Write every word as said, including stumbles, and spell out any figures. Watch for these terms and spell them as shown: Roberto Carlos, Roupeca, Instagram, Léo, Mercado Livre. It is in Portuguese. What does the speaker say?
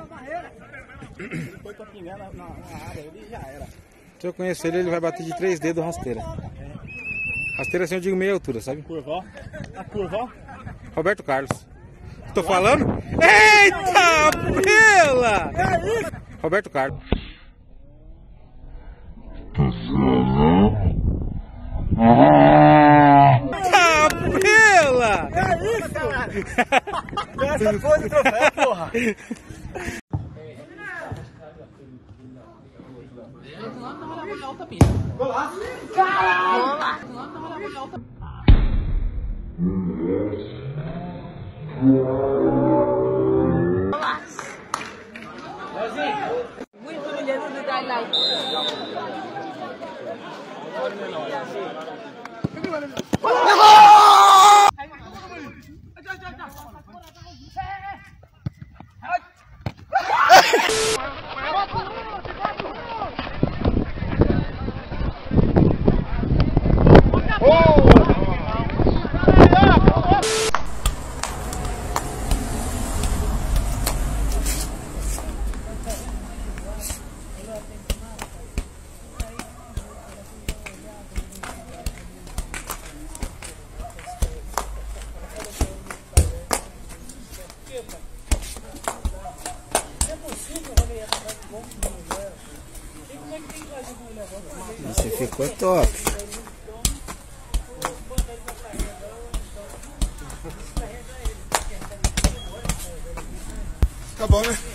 na barreira. Ele foi pra pingar na, na, na área, ele já era. Se eu conhecer ele, ele vai bater de três dedos rasteira. Rasteira assim eu digo meia altura, sabe? Curva, a curva. Roberto Carlos. Tô falando? Eita, pela! É isso! Roberto Carlos. Capela! É isso, caralho! Essa foi o troféu, porra! Muito brilhante do highlight. Você ficou top. Tá bom, né?